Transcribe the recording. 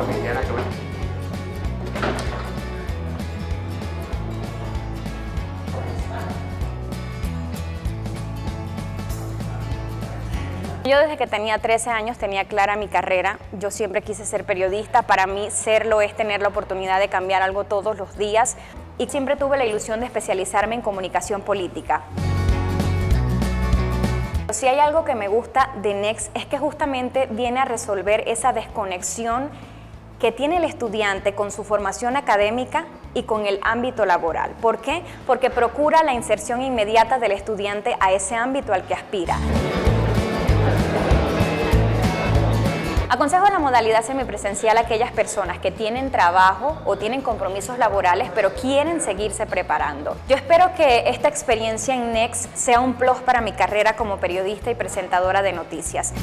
pero que tiene que ver. Yo desde que tenía 13 años tenía clara mi carrera, yo siempre quise ser periodista, para mí serlo es tener la oportunidad de cambiar algo todos los días y siempre tuve la ilusión de especializarme en comunicación política. Si hay algo que me gusta de Next es que justamente viene a resolver esa desconexión que tiene el estudiante con su formación académica y con el ámbito laboral. ¿Por qué? Porque procura la inserción inmediata del estudiante a ese ámbito al que aspira. Aconsejo la modalidad semipresencial a aquellas personas que tienen trabajo o tienen compromisos laborales pero quieren seguirse preparando. Yo espero que esta experiencia en Next sea un plus para mi carrera como periodista y presentadora de noticias.